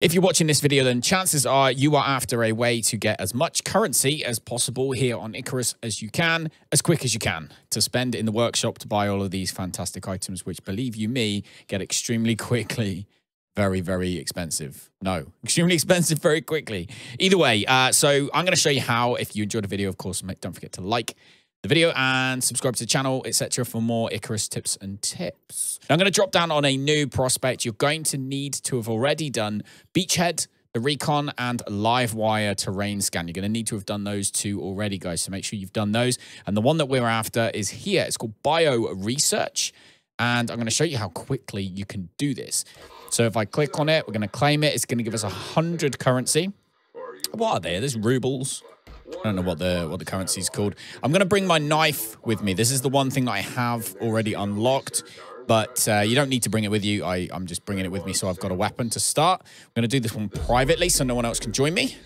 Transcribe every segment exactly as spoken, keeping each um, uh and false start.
If you're watching this video, then chances are you are after a way to get as much currency as possible here on Icarus as you can, as quick as you can, to spend in the workshop to buy all of these fantastic items, which, believe you me, get extremely quickly very, very expensive. No, extremely expensive very quickly. Either way, uh, so I'm going to show you how. If you enjoyed the video, of course, don't forget to like the video and subscribe to the channel, et cetera, for more Icarus tips and tips. Now I'm going to drop down on a new prospect. You're going to need to have already done Beachhead, the Recon, and Livewire Terrain Scan. You're going to need to have done those two already, guys, so make sure you've done those. And the one that we're after is here. It's called Bio Research, and I'm going to show you how quickly you can do this. So if I click on it, we're going to claim it. It's going to give us one hundred currency. What are they? There's rubles. I don't know what the what the currency is called. I'm going to bring my knife with me. This is the one thing that I have already unlocked, but uh, you don't need to bring it with you. I, I'm just bringing it with me, so I've got a weapon to start. I'm going to do this one privately so no one else can join me.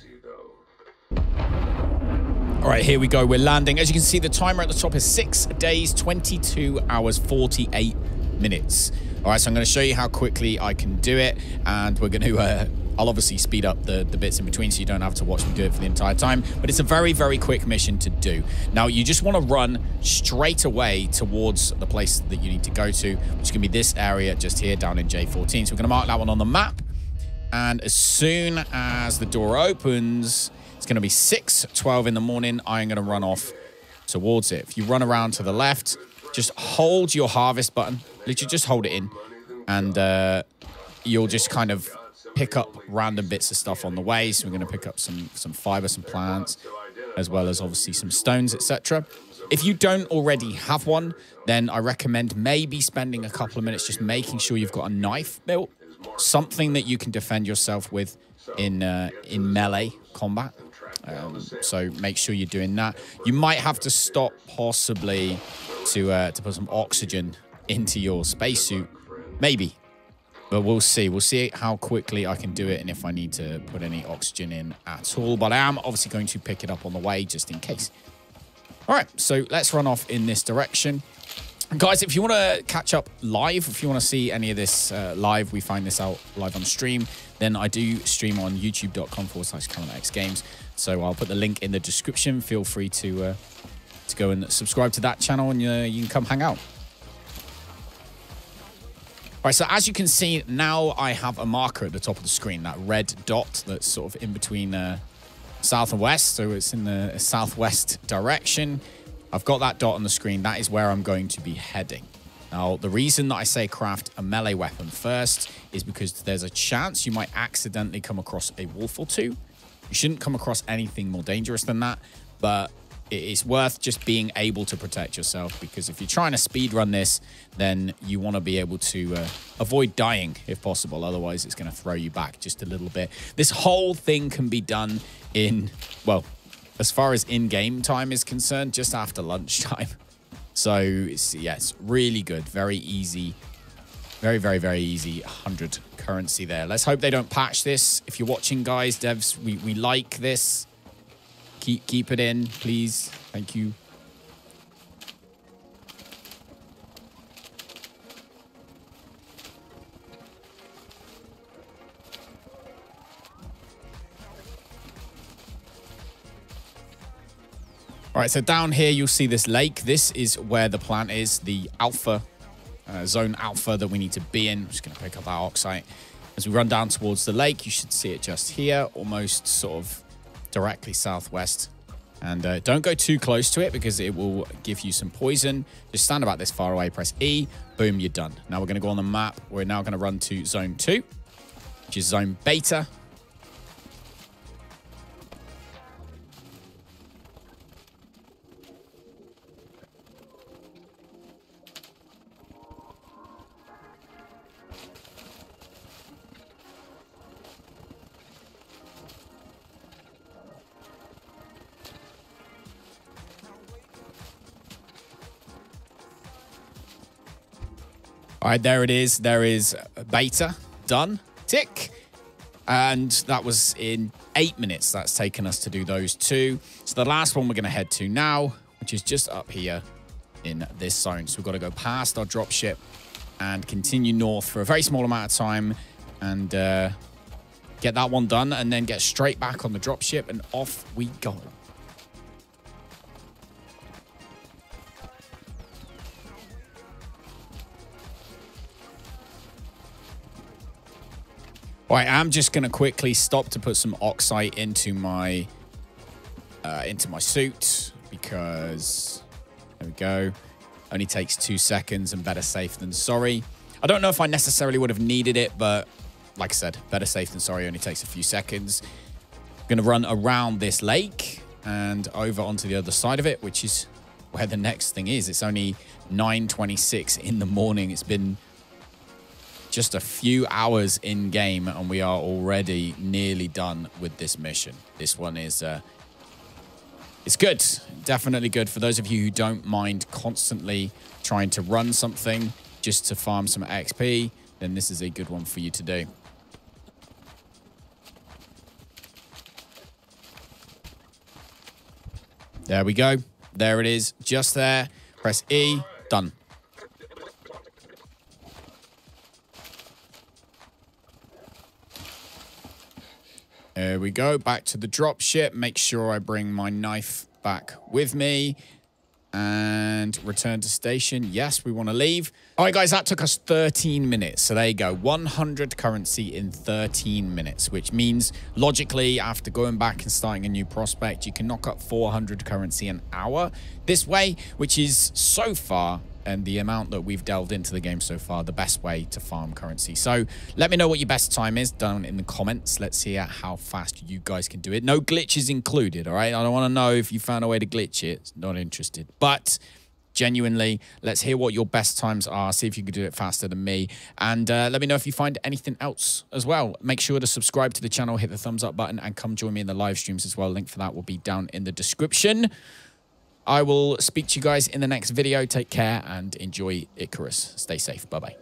All right, here we go. We're landing. As you can see, the timer at the top is six days, twenty-two hours, forty-eight minutes. All right, so I'm going to show you how quickly I can do it, and we're going to... Uh, I'll obviously speed up the, the bits in between so you don't have to watch me do it for the entire time. But it's a very, very quick mission to do. Now, you just want to run straight away towards the place that you need to go to, which can be this area just here down in J fourteen. So we're going to mark that one on the map. And as soon as the door opens, it's going to be six twelve in the morning. I'm going to run off towards it. If you run around to the left, just hold your harvest button. Literally just hold it in. And uh, you'll just kind of... pick up random bits of stuff on the way. So we're going to pick up some some fiber, some plants, as well as obviously some stones, et cetera. If you don't already have one, then I recommend maybe spending a couple of minutes just making sure you've got a knife built, something that you can defend yourself with in uh, in melee combat. Um, so make sure you're doing that. You might have to stop possibly to uh, to put some oxygen into your spacesuit, maybe. But we'll see. We'll see how quickly I can do it and if I need to put any oxygen in at all. But I am obviously going to pick it up on the way just in case. All right, so let's run off in this direction. And guys, if you want to catch up live, if you want to see any of this uh, live, we find this out live on stream, then I do stream on youtube.com forward slash CallumX Games. So I'll put the link in the description. Feel free to, uh, to go and subscribe to that channel and uh, you can come hang out. All right, so as you can see, now I have a marker at the top of the screen, that red dot that's sort of in between uh, south and west, so it's in the southwest direction. I've got that dot on the screen. That is where I'm going to be heading. Now, the reason that I say craft a melee weapon first is because there's a chance you might accidentally come across a wolf or two. You shouldn't come across anything more dangerous than that, but... it's worth just being able to protect yourself, because if you're trying to speed run this, then you want to be able to uh, avoid dying if possible. Otherwise, it's going to throw you back just a little bit. This whole thing can be done in, well, as far as in-game time is concerned, just after lunchtime. So, it's, yeah, it's really good. Very easy. Very, very, very easy. one hundred currency there. Let's hope they don't patch this. If you're watching, guys, devs, we, we like this. Keep, keep it in, please. Thank you. All right, so down here, you'll see this lake. This is where the plant is, the alpha, uh, zone alpha that we need to be in. I'm just going to pick up our oxide. As we run down towards the lake, you should see it just here, almost sort of directly southwest, and uh, don't go too close to it because it will give you some poison. Just stand about this far away, press E, boom, you're done. Now we're going to go on the map. We're now going to run to zone two, which is zone beta. All right, there it is. There is beta. Done. Tick. And that was in eight minutes. That's taken us to do those two. So the last one we're going to head to now, which is just up here in this zone. So we've got to go past our dropship and continue north for a very small amount of time. And uh, Get that one done and then get straight back on the dropship and off we go. All right, I'm just going to quickly stop to put some oxide into my uh, into my suit because there we go. Only takes two seconds and better safe than sorry. I don't know if I necessarily would have needed it, but like I said, better safe than sorry. Only takes a few seconds. I'm going to run around this lake and over onto the other side of it, which is where the next thing is. It's only nine twenty-six in the morning. It's been just a few hours in game and we are already nearly done with this mission. This one is uh, it's good, definitely good for those of you who don't mind constantly trying to run something just to farm some X P, then this is a good one for you to do. There we go. There it is, just there. Press E, done. There we go, back to the drop ship. Make sure I bring my knife back with me and return to station. Yes, we want to leave. All right, guys, that took us thirteen minutes. So there you go, one hundred currency in thirteen minutes, which means logically after going back and starting a new prospect, you can knock up four hundred currency an hour this way, which is so far, and the amount that we've delved into the game so far, the best way to farm currency. So let me know what your best time is down in the comments. Let's hear how fast you guys can do it. No glitches included, all right? I don't want to know if you found a way to glitch it. Not interested. But genuinely, let's hear what your best times are. See if you can do it faster than me. And uh, let me know if you find anything else as well. Make sure to subscribe to the channel, hit the thumbs up button, and come join me in the live streams as well. Link for that will be down in the description. I will speak to you guys in the next video. Take care and enjoy Icarus. Stay safe. Bye-bye.